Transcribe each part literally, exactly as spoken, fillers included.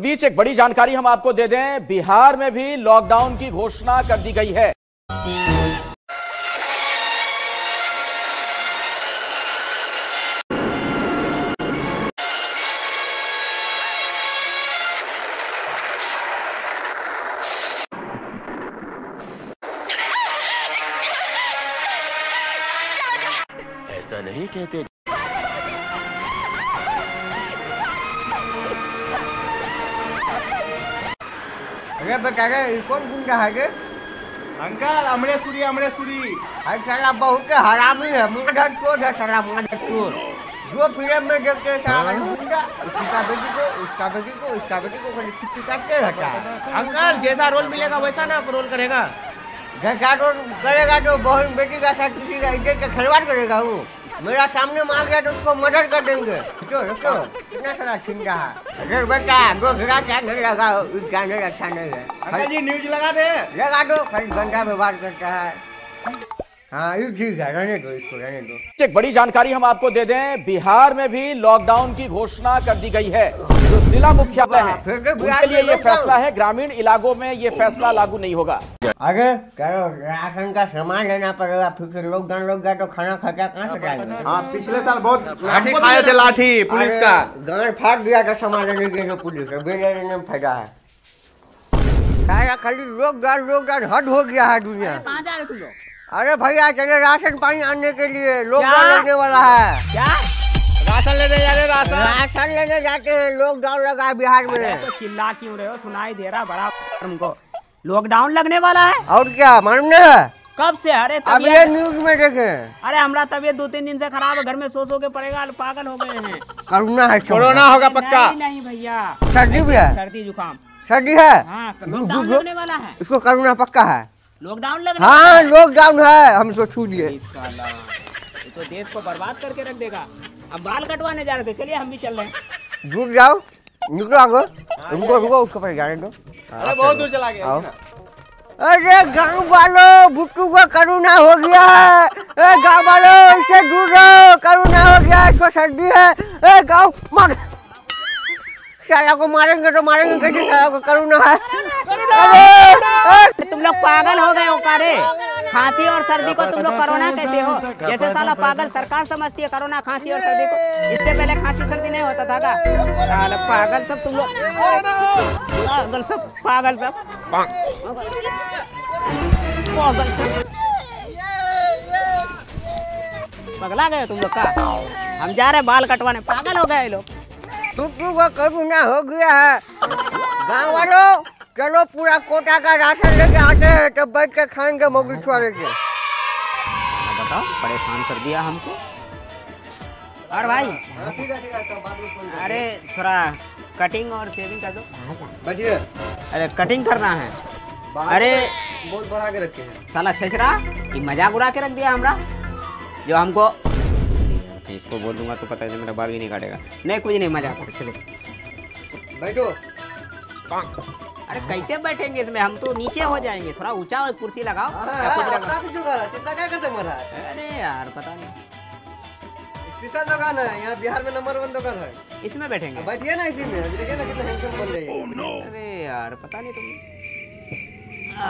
बीच एक बड़ी जानकारी हम आपको दे दें, बिहार में भी लॉकडाउन की घोषणा कर दी गई है। ऐसा नहीं कहते। अरे तो क्या कौन कौन का है के अंकल अमरेश पुरी अमरेश पुरी अरे साला बहुत के हरामी है, मुंगा ढक चोर है, साला मुंगा ढक चोर जो फिल्म में देखते साला मुंगा उसका बेटी को उसका बेटी को उसका बेटी को खाली छुट्टी काटते रहता है। अंकल जैसा रोल मिलेगा वैसा ना रोल करेगा, जैसा रोल करेगा तो बहुत बेटी का साथ किसी का इज्जत का खिलवाड़ करेगा। वो मेरा सामने मार गया तो उसको मदद कर देंगे। रुको रुको कितना सारा छीन रहा है। अरे बेटा गोखरा क्या नहीं लगा जाने अच्छा नहीं है। अंकल जी न्यूज लगा दे। लगा दो खाली गंदा व्यवहार करता है। हाँ ये ठीक है, रहने दो इसको रहने दो। एक बड़ी जानकारी हम आपको दे दें, बिहार में भी लॉकडाउन की घोषणा कर दी गई है। जो जिला मुख्यालय है उनके लिए ये फैसला है, ग्रामीण इलाकों में ये फैसला लागू नहीं होगा। अरे करो राशन का सामान लेना पड़ेगा, फिर लॉकडाउन लग गया तो खाना खर्चा कहाँ से जाएगा। पिछले साल बहुत लाठी खाए थे, लाठी पुलिस का गांड फाड़ दिया था सामान लेने के लिए पुलिस का, बेचारे ने फायदा है। सारा खाली लॉकडाउन लॉकडाउन हद हो गया है दुनिया। कहाँ जा रहे तुम लोग? अरे भैया चले राशन पानी आने के लिए, लॉकडाउन लगने वाला है। क्या राशन लेने जा रहे? राशन राशन लेने जाते हैं, लॉकडाउन लगा है बिहार में। तो चिल्ला क्यों रहे हो, सुनाई दे रहा बड़ा हमको, लॉकडाउन लगने वाला है। और क्या मालूम ने कब से? अरे अब ये न्यूज में देखे। अरे हमारा तबियत दो तीन दिन से खराब है, घर में सो सो के पड़ेगा, पागल हो गए हैं। कोरोना है, कोरोना होगा पक्का। नहीं भैया सर्दी भी है, सर्दी जुकाम सर्दी है, लॉकडाउन लगने वाला है। इसको कोरोना पक्का है, लॉकडाउन लगने हाँ लॉकडाउन है। हम सो छू लिए तो देश को बर्बाद करके रख देगा। अब बाल कटवाने जा रहे थे, चलिए हम भी चल रहे हैं। दूर जाओ निकलो, रुको रुको उसको पर जाने दो। अरे बहुत दूर चला गया। अरे गाँव वालों भुट्टू को करुणा हो गया है। अरे गाँव वालों इससे दूर रहो, करुणा हो गया इसको, सर्दी है। अरे गाँव मार सारा को मारेंगे तो मारेंगे कैसे, सारा को करुणा है। अरे तुम लोग पागल हो गए हो कारे, खांसी और सर्दी को तुम लोग कोरोना कहते हो। जैसे साला पागल सरकार समझती है कोरोना खांसी और सर्दी को, इससे पहले खांसी सर्दी नहीं होता था का। साला पागल सब तुम लोग, पागल सब पागल सब पागल सब पगला गए तुम लोग का। हम जा रहे बाल कटवाने, पागल हो गए लोग। तुम को कोरोना हो गया है। गाँव वालों चलो पूरा कोटा का राशन लेके आते हैं, तब बैठ के खाएंगे मोगी छुआरे के। बताओ परेशान कर दिया हमको। और भाई अरे थोड़ा कटिंग और शेविंग कर दो। अरे कटिंग करना है, अरे बहुत बढ़ा के रखे हैं। साला छछरा की मजाक उड़ा के रख दिया हमरा, जो हमको इसको बोल दूंगा तो पता है मेरा बाल भी नहीं काटेगा। नहीं कुछ नहीं मजाक, चलो बैठो। अरे कैसे बैठेंगे इसमें, हम तो नीचे हो जाएंगे, थोड़ा ऊंचा और कुर्सी लगाओ। चिंता क्या करते मरा? अरे यार पता नहीं, स्पेशल दुकान है यहाँ बिहार में, नंबर वन दुकान है, इसमें बैठेंगे। बैठिए ना इसी में, देखिए ना कितना हैंडसम बन जाएगा। अरे यार पता नहीं तुम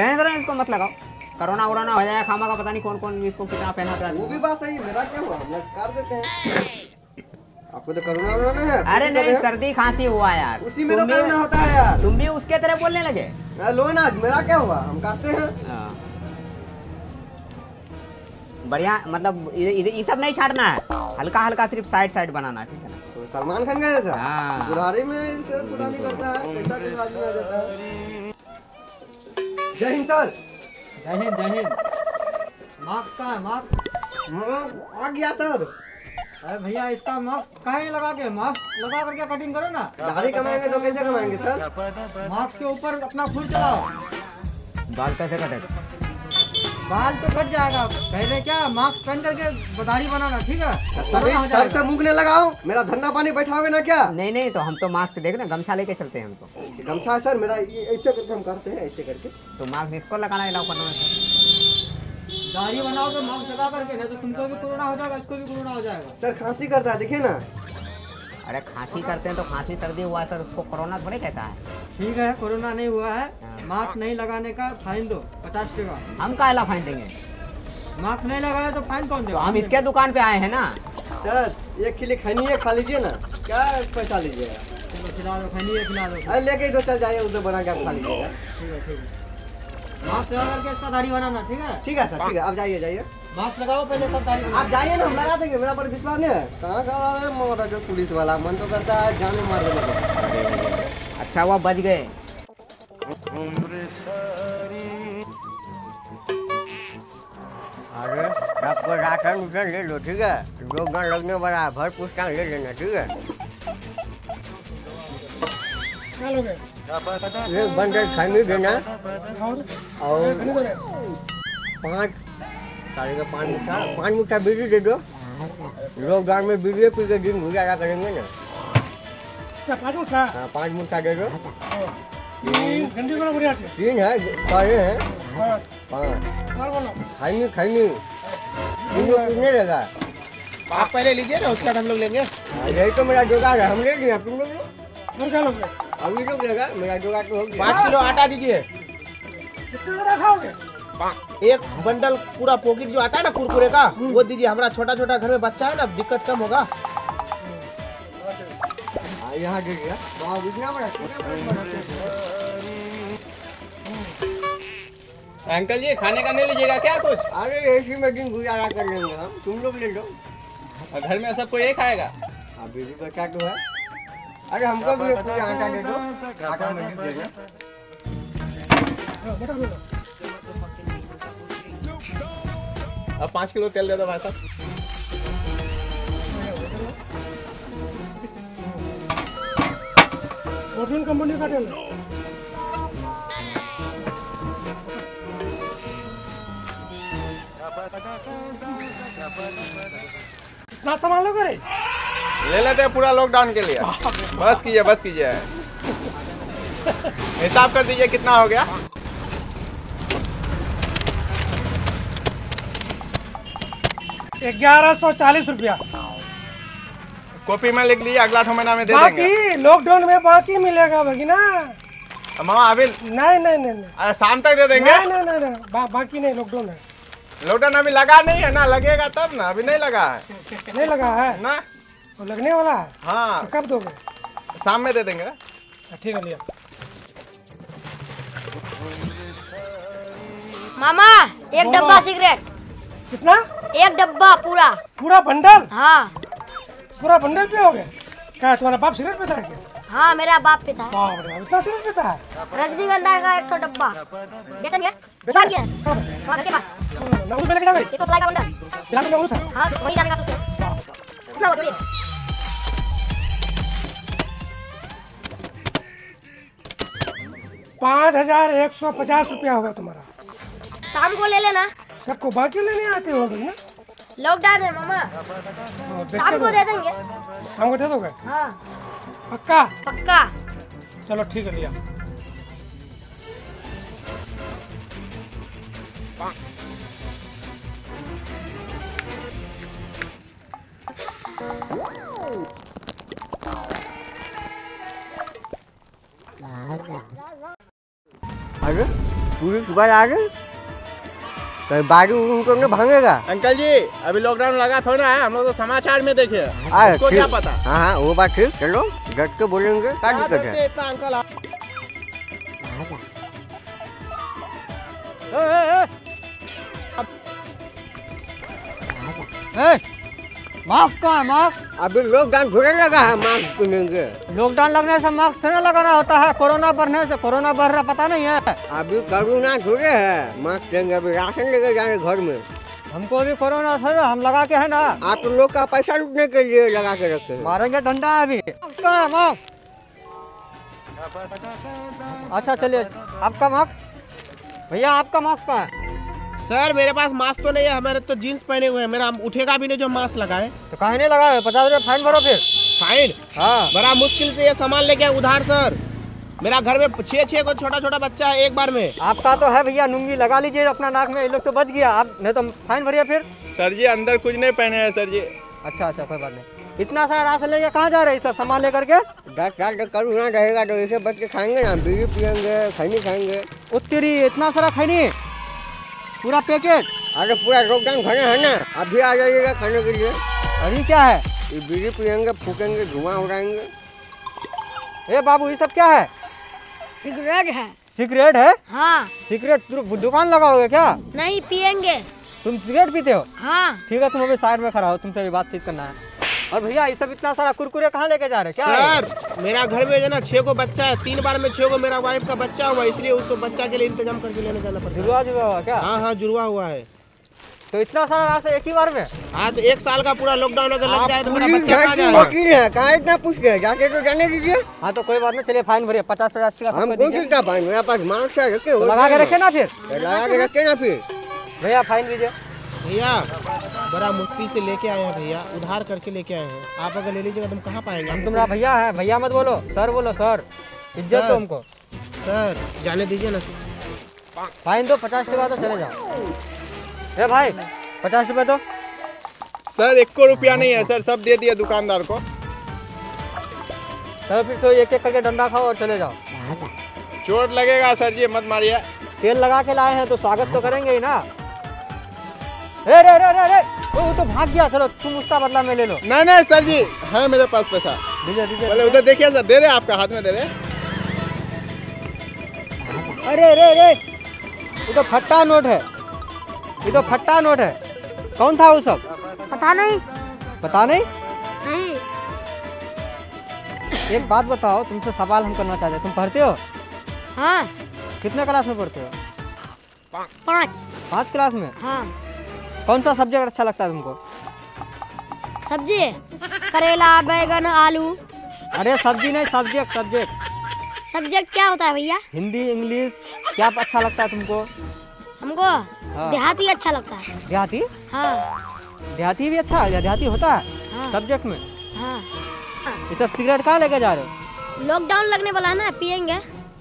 रहने दो, इसको मत लगाओ, कोरोना वोरोना हो जाएगा खामा का। पता नहीं कौन कौन इसको कितना पहनाता है। वो भी बात सही, मेरा क्या हुआ कर देते हैं आपको तो कोरोना वोरोना है। अरे नहीं सर्दी खांसी हुआ यार, उसी में तो कोरोना होता है यार। तुम भी उसके तरह बोलने लगे। लो ना मेरा क्या हुआ, हम काटते हैं बढ़िया। मतलब ये सब नहीं छाड़ना है, हल्का हल्का सिर्फ साइड साइड बनाना, ठीक है ना। तो सलमान खान का जैसा बुढ़ारी में पुरानी करता है, कैसा किस आदमी आ जाता है। जय हिंद सर, जय हिंद जय हिंद। मास्क कहाँ है? मास्क आ गया सर। अरे भैया इसका मास्क कहाँ नहीं लगा के, मास्क लगा करके कटिंग करो ना। दाढ़ी कमाएंगे तो कैसे कमाएंगे सर? मास्क से ऊपर अपना फूल चलाओ। बाल कैसे कटेगा? बाल तो कट जाएगा, पहले क्या मास्क पहन करके दाढ़ी बनाना, ठीक है। सर से मुँह नहीं लगाओ, मेरा धंधा पानी बैठाओगे ना क्या? नहीं नहीं तो हम तो मास्क देख ना, गमछा लेके चलते हैं। हम तो गमछा है सर मेरा, ऐसे करके हम करते हैं, ऐसे करके। तो मास्क इसको लगाना है, लाओ दाढ़ी बनाओ तो मास्क लगा करके, नहीं तो तुमको भी कोरोना हो जाएगा, इसको भी कोरोना हो जाएगा। सर खांसी करता है देखिए ना। अरे खांसी करते हैं तो खांसी सर्दी हुआ है सर, उसको कोरोना थोड़ी कहता है। ठीक है, कोरोना नहीं हुआ है। मास्क नहीं लगाने का फाइन दो पचास टका। हम काला फाइन देंगे, मास्क नहीं लगाया तो फाइन कौन देगा? तो हम इसके दुकान पे आए हैं ना सर। एक किलो खनिए खा लीजिए ना, क्या पैसा लीजिएगा? चलो खिला दो, खनिए खिला दो। अरे लेके दो, चल जाइए उधर बना के आप खा लीजिएगा। ठीक है, ठीक है, मास्क लगा करके इसका दाढ़ी बनाना। ठीक है, ठीक है सर, ठीक है। आप जाइए जाइए, मास्क लगाओ पहले तब दाढ़ी। आप जाइए ना, हम लगा देंगे, मेरा पर विश्वास नहीं है। कहाँ कहाँ है पुलिस वाला, मन तो करता है जाने मार देने का। अच्छा हुआ बच गए। अरे आपको राशन उधर ले लो, ठीक है? दो गांव लगने वाला है, भर पुस्तक ले लेना, ठीक है? क्या लोगे? ये बंदे खाने देना और पाँच साढ़े का पाँच मुठा पाँच मुठा बीड़ी दे दो। लोग गांव में बीड़ी पी के दिन गुजारा करेंगे ना। पाँच मुठा? हाँ, पाँच मुठा दे दो। तीन है, साढ़े हैं पाँच। खाइनी खाइनी पीने लगा। आप पहले लीजिए ना, उसके बाद हम लोग लेंगे। यही तो मेरा जुगाड़ है, हम ले लिया, तुम लोग लो। अभी रुक जाएगा, मेरा जोगा तो हो गया। पाँच किलो आटा दीजिए। कितना खाओगे? एक बंडल पूरा पॉकेट जो आता है ना कुरकुरे का, वो दीजिए। हमारा छोटा छोटा घर में बच्चा है ना, दिक्कत कम होगा। यहाँ दीजिए, इतना बड़ा अंकल जी, खाने का नहीं लीजिएगा क्या कुछ? अरे ऐसी में दिन गुजारा कर लेंगे हम, तुम लोग ले लो। घर में सबको यही खाएगा, अभी भी बच्चा तो है। अरे हमको भी एक आटा दे दो, आटा में दे दो। अब पाँच किलो तेल दे दो भाई साहब। फोर्चून कंपनी का तेल। कितना सामान लोगे रे? ले लेते हैं पूरा लॉकडाउन के लिए। बस कीजिए, बस कीजिए, हिसाब कर दीजिए कितना हो गया। ग्यारह सौ चालीस रुपया। कॉपी में लिख लीजिए, अगला महीना में दे देंगे। लॉकडाउन में बाकी मिलेगा बाकी ना मामा? अभी नहीं नहीं नहीं, अरे शाम तक दे देंगे। नहीं नहीं नहीं, नहीं, नहीं। बा, बाकी नहीं, लॉकडाउन है। लॉकडाउन अभी लगा नहीं है ना, लगेगा तब ना, अभी नहीं लगा है। नहीं लगा है ना, लगने वाला है। हाँ, तो कब दोगे? शाम में दे देंगे। ठीक है, लिया मामा एक डब्बा सिगरेट। कितना? एक डब्बा पूरा पूरा बंडल। हाँ, पूरा बंडल पियोगे क्या? तुम्हारा बाप सिगरेट पीता है क्या? हाँ, मेरा बाप पीता है। बाप रे, इतना सिगरेट पीता है? रजनीगंधा का एक डब्बा बेचन गया, बेचन गया। हां, के पास नौ रुपए का एक सौ का बंडल जाने का। हां, वही जाने का सोचो ना, बोलिए। पाँच हजार एक सौ पचास रुपया होगा तुम्हारा। शाम को ले लेना। सबको बाकी लेने आते होंगे ना, लॉकडाउन है मामा। शाम को दे देंगे। शाम को दे दोगे? हाँ, पक्का पक्का। चलो ठीक है, लिया। अरे पुलिस वाले आ गए, कहीं बागी उनको नहीं भागेगा? अंकल जी, अभी लॉकडाउन लगा थोड़ा है, हम लोग तो समाचार में देखे, उसको क्या पता। हाँ, वो बात ठीक। चलो डट के बोलेंगे, क्या दिक्कत है? अंकल मास्क कहाँ है? मास्क अभी लॉकडाउन थोड़े लगा है, मास्क पहनेंगे। लॉकडाउन लगने से मास्क थोड़ा लगाना होता है, कोरोना बढ़ने से। कोरोना बढ़ रहा पता नहीं है? अभी कोरोना थोड़े है, मास्क लेंगे। अभी राशन लेके जाए घर में, हमको भी कोरोना सर, हम लगा के है ना। आप तो लोग का पैसा लूटने के लिए लगा के रखे, मारेंगे डंडा। अभी मास्क कहाँ है? मास्क, अच्छा चलिए। आपका मास्क भैया, आपका मास्क कहाँ है? सर मेरे पास मास्क तो नहीं है, हमारे तो जीन्स पहने हुए हैं। मेरा उठेगा भी नहीं जो मास्क लगाए। तो काहे नहीं लगाए? पचास रुपये फाइन भरो। फिर फाइन? हाँ, बड़ा मुश्किल से ये सामान लेके आए उधार सर। मेरा घर में छः छः को छोटा छोटा बच्चा है एक बार में। आपका तो है भैया, लुंगी लगा लीजिए अपना नाक में, ये लोग तो बच गया। आप नहीं तो फाइन भरिए फिर। सर जी अंदर कुछ नहीं पहने हैं सर जी। अच्छा अच्छा, कोई बात नहीं। इतना सारा राशन लेके कहाँ जा रहे हैं सब सामान लेकर के? दस साल तक करोना रहेगा तो इसे बच के खाएंगे ना, बीड़ी पियेंगे, खैनी खाएंगे। उत्तरी इतना सारा खैनी पूरा पैकेट? अरे पूरा लॉकडाउन खाना है ना, अभी आ जाइएगा खाने के लिए। अभी क्या है, ये बीड़ी पियेंगे, फूकेंगे, धुआं उड़ाएंगे। ए बाबू ये सब क्या है? सिगरेट है। सिगरेट है? हाँ। सिगरेट दुकान लगाओगे क्या? नहीं पियेंगे। तुम सिगरेट पीते हो? हाँ। ठीक है तुम अभी साइड में खड़ा हो, तुमसे भी बातचीत करना है। और भैया ये सब इतना सारा कुरकुरे कहाँ लेके जा रहे क्या? सर मेरा घर में जो ना छह को बच्चा है, तीन बार में छह को मेरा वाइफ का बच्चा हुआ, इसलिए उसको बच्चा के लिए इंतजाम करके लेने जाना पड़ता है। जुड़वा जुड़वा हुआ क्या? हाँ हाँ जुड़वा हुआ है। तो इतना सारा राशन एक ही बार में? हाँ तो एक साल का पूरा लॉकडाउन अगर लग जाए तो मेरा बच्चा कहाँ जाएगा? वकील है कहाँ इतना पूछ रहे, जाके तो जाने दीजिए। हाँ तो कोई बात नहीं, चलिए फाइन भरिए पचास पचास का। हम कौन कितना फाइन, मेरे पास मार्क्स है, लगा के रखे ना फिर, लगा के रखे ना फिर। भैया फाइन दीजिए। भैया बड़ा मुश्किल से लेके आए हैं, भैया उधार करके लेके आए हैं, आप अगर ले लीजिएगा तुम कहाँ पाएंगे? हम तुम्हारा भैया है, भैया मत बोलो, सर बोलो, सर इज्जत दो हमको। सर जाने दीजिए ना सर। फाइन दो पचास रुपया तो चले जाओ। अरे भाई पचास रुपया दो। सर एक को रुपया नहीं है सर, सब दे दिया दुकानदार को। सर फिर तो एक एक करके डंडा खाओ और चले जाओ। चोट लगेगा सर जी, मत मारिए। तेल लगा के लाए हैं तो स्वागत तो करेंगे ही ना। रे रे रे रे वो तो भाग गया, चलो तुम उसका बदला में ले लो। नहीं नहीं सर जी है मेरे पास पैसा, दीजिए दीजिए। बोले उधर देखिए सर, दे रहे आपका हाथ में दे रहे। अरे रे रे ये तो फट्टा नोट है, ये तो फट्टा नोट है। कौन था वो सब? पता नहीं। पता नहीं, नहीं। एक बात बताओ, तुमसे सवाल हम करना चाहते हैं, तुम पढ़ते हो? हाँ। कितने क्लास में पढ़ते हो? पाँच। पाँच क्लास में? हाँ। कौन सा सब्जेक्ट अच्छा लगता है तुमको? सब्जी करेला, बैगन, आलू। अरे सब्जी नहीं सब्जेक्ट, सब्जेक्ट। सब्जेक्ट क्या होता है भैया? हिंदी, इंग्लिश। क्या अच्छा लगता है तुमको? हमको हाँ। देहाती अच्छा लगता है। देहाती? हाँ। देहाती भी अच्छा है, देहाती होता है हाँ। सब्जेक्ट में हाँ। ये सब सिगरेट कहाँ लेके जा रहे हो? लॉकडाउन लगने वाला है ना, पियेंगे।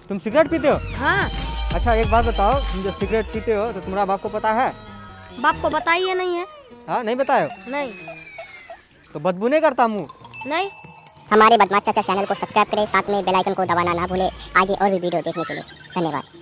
तुम सिगरेट पीते हो? हाँ। अच्छा एक बात बताओ, तुम जो सिगरेट पीते हो तो तुम्हारा बाप को पता है? बाप को बताइए नहीं है। हाँ नहीं बताया? नहीं। तो बदबू नहीं करता मुँह? नहीं। हमारे बदमाश चाचा चैनल को सब्सक्राइब करें, साथ में बेल आइकन को दबाना ना भूलें। आगे और भी वीडियो देखने के लिए धन्यवाद।